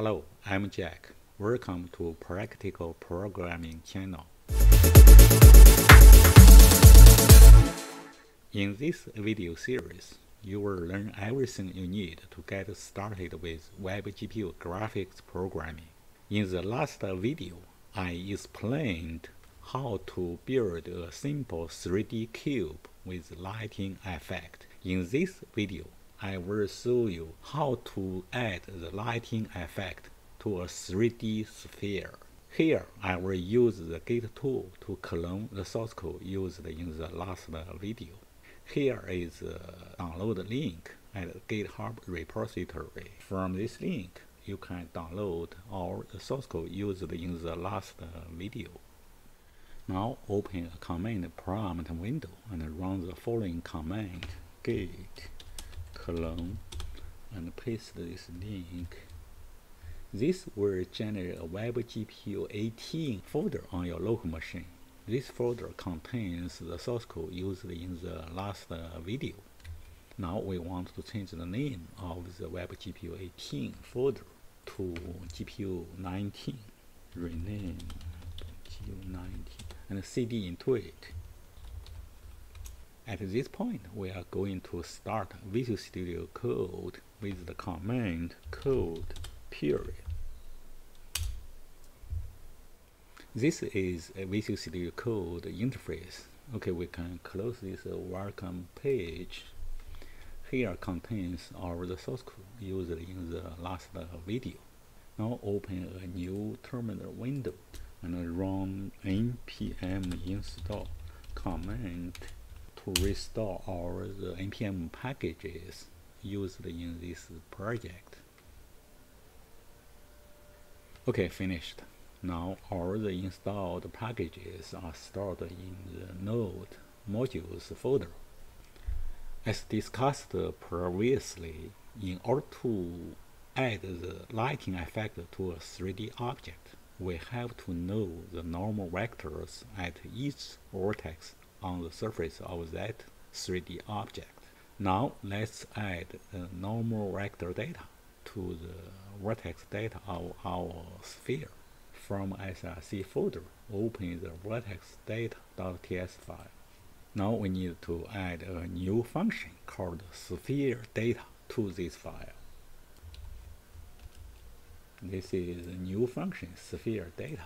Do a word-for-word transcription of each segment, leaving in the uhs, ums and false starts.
Hello, I'm Jack. Welcome to Practical Programming channel. In this video series, you will learn everything you need to get started with WebGPU graphics programming. In the last video, I explained how to build a simple three D cube with lighting effect. In this video, I will show you how to add the lighting effect to a three D sphere. Here, I will use the Git tool to clone the source code used in the last video. Here is a download link at the GitHub repository. From this link, you can download all the source code used in the last video. Now, open a command prompt window and run the following command: git clone, and paste this link. This will generate a WebGPU eighteen folder on your local machine. This folder contains the source code used in the last video. Now we want to change the name of the WebGPU eighteen folder to G P U nineteen. Rename G P U nineteen and cd into it. At this point, we are going to start Visual Studio Code with the command code period. This is a Visual Studio Code interface. Okay, we can close this welcome page. Here contains all the source code used in the last video. Now open a new terminal window and run npm install command to restore all the npm packages used in this project. Okay, finished. Now all the installed packages are stored in the node modules folder. As discussed previously, in order to add the lighting effect to a three D object, we have to know the normal vectors at each vertex on the surface of that three D object. Now let's add a normal vector data to the vertex data of our sphere. From S R C folder, open the vertex data dot T S file. Now we need to add a new function called sphere data to this file. This is a new function, sphere data.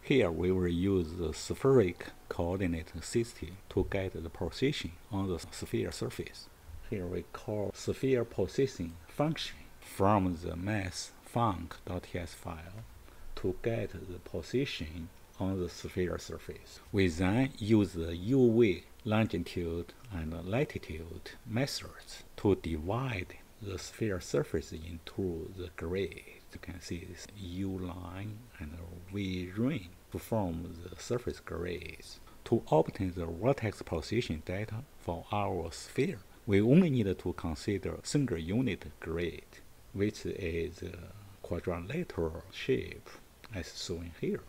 Here we will use the spheric coordinate system to get the position on the sphere surface. Here we call sphere position function from the math func dot T S file to get the position on the sphere surface. We then use the U V, longitude, and latitude methods to divide the sphere surface into the grid. You can see this U line and V ring to form the surface grids. To obtain the vertex position data for our sphere, we only need to consider single unit grid, which is a quadrilateral shape as shown here.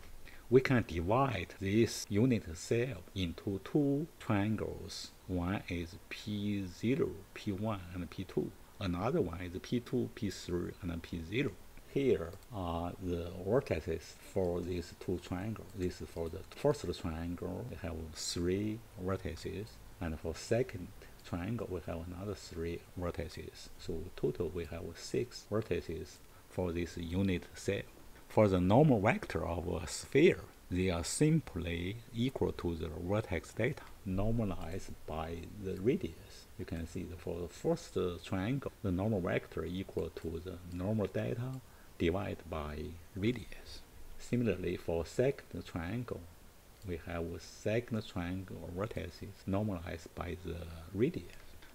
We can divide this unit cell into two triangles. One is P zero, P one, and P two. Another one is P two, P three, and P zero. Here are the vertices for these two triangles. This is for the first triangle, we have three vertices, and for second triangle, we have another three vertices. So total, we have six vertices for this unit cell. For the normal vector of a sphere, they are simply equal to the vertex data normalized by the radius. You can see that for the first triangle, the normal vector equal to the normal data divided by radius. Similarly, for second triangle, we have second triangle vertices normalized by the radius.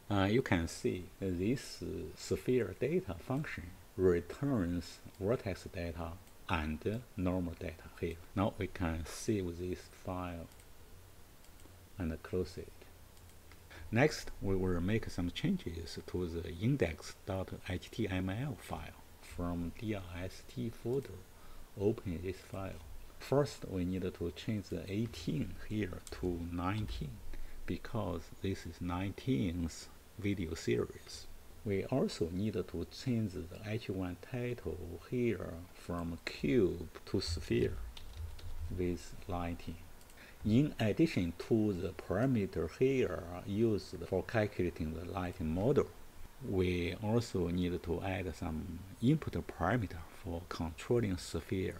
Uh, you can see this uh, sphere data function returns vertex data and uh, normal data here. Now we can save this file and close it. Next, we will make some changes to the index dot H T M L file. From dist folder, open this file. First, we need to change the eighteen here to nineteen because this is nineteenth video series. we also need to change the h one title here from cube to sphere with lighting. In addition to the parameter here used for calculating the lighting model, we also need to add some input parameter for controlling sphere.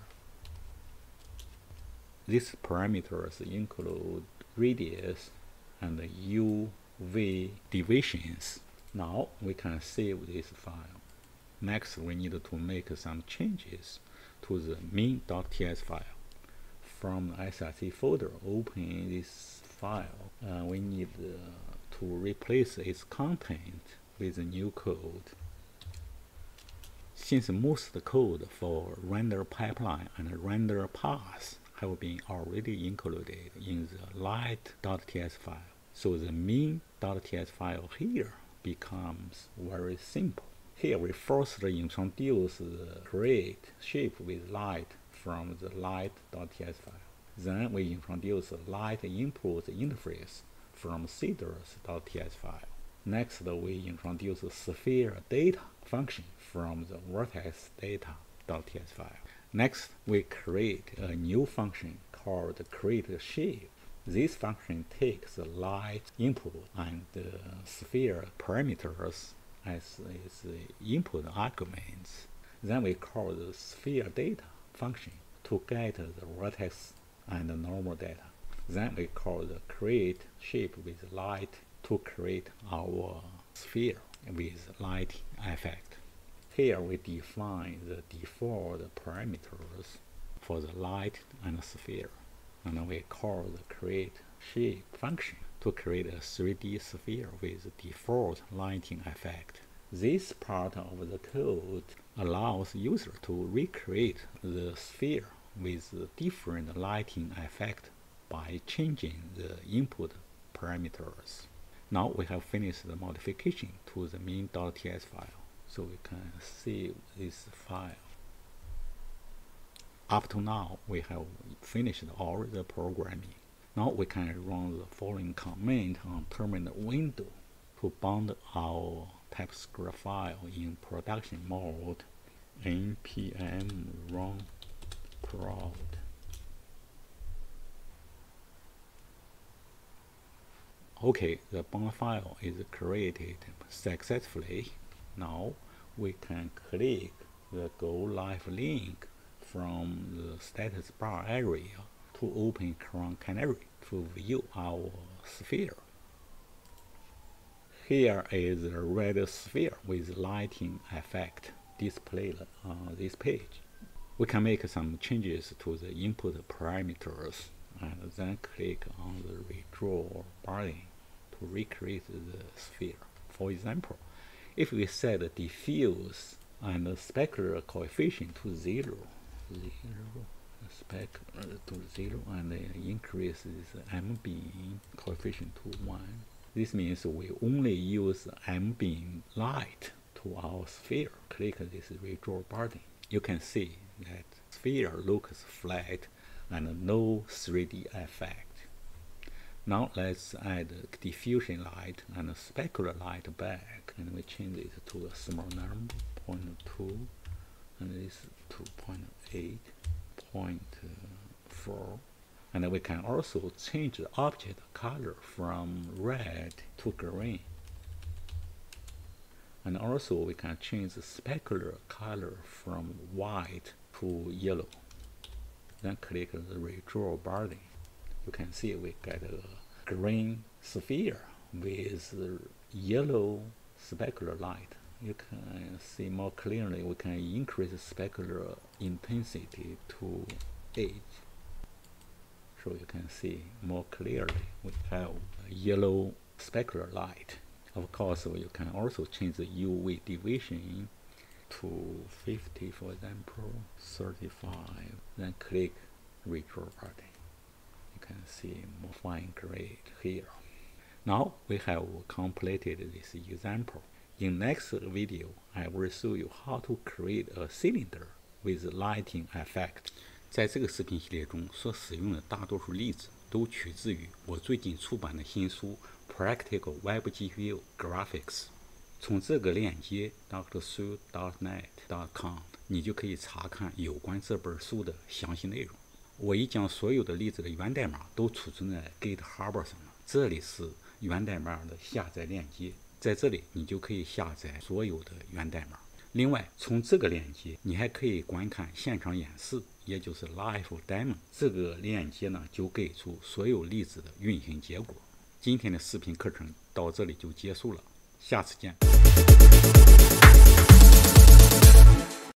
These parameters include radius and U V divisions. Now we can save this file. Next, we need to make some changes to the main.ts file. From the src folder, open this file. Uh, we need uh, to replace its content with new code. Since most code for render pipeline and render path have been already included in the light.ts file, so the main.ts file here becomes very simple. Here we firstly introduce the create shape with light from the light.ts file. Then we introduce the light input interface from shaders.ts file. Next, we introduce the sphereData function from the vertexData.ts file. Next, we create a new function called createShape. This function takes the light input and the sphere parameters as its input arguments. Then we call the sphereData function to get the vertex and the normal data. Then we call the create shape with light to create our sphere with light effect. Here we define the default parameters for the light and the sphere, and we call the create shape function to create a three D sphere with default lighting effect. This part of the code allows user to recreate the sphere with different lighting effect by changing the input parameters. Now we have finished the modification to the main.ts file, so we can save this file. Up to now, we have finished all the programming. Now we can run the following command on terminal window to bound our TypeScript file in production mode: npm run prod. Okay, the bound file is created successfully. Now we can click the go live link from the status bar area to open Chrome Canary to view our sphere. Here is a red sphere with lighting effect displayed on this page. We can make some changes to the input parameters and then click on the redraw button to recreate the sphere. For example, if we set the diffuse and the specular coefficient to zero, zero specular to zero, and increase this ambient coefficient to one. This means we only use ambient light to our sphere. Click this redraw button. You can see that sphere looks flat and no three D effect. Now let's add diffusion light and specular light back, and we change it to a small number, zero point two, and this two point eight, zero point four. And we can also change the object color from red to green. And also we can change the specular color from white to yellow. Then click the redraw button. You can see we get a green sphere with yellow specular light. You can see more clearly we can increase specular intensity to eight. So you can see more clearly we have yellow specular light. Of course, you can also change the U V division to fifty, for example, thirty-five. Then click redraw button. You can see more fine grade here. Now we have completed this example. In next video, I will show you how to create a cylinder with lighting effect. 在这个视频系列中所使用的大多数例子都取自于我最近出版的新书 Practical WebGPU Graphics。从这个链接 d r x u dot net dot com 你就可以查看有关这本书的详细内容。我已将所有的例子的源代码都储存在 GitHub 上了。这里是源代码的下载链接，在这里你就可以下载所有的源代码。另外，从这个链接你还可以观看现场演示，也就是 live demo。这个链接呢，就给出所有例子的运行结果。今天的视频课程到这里就结束了。下次见。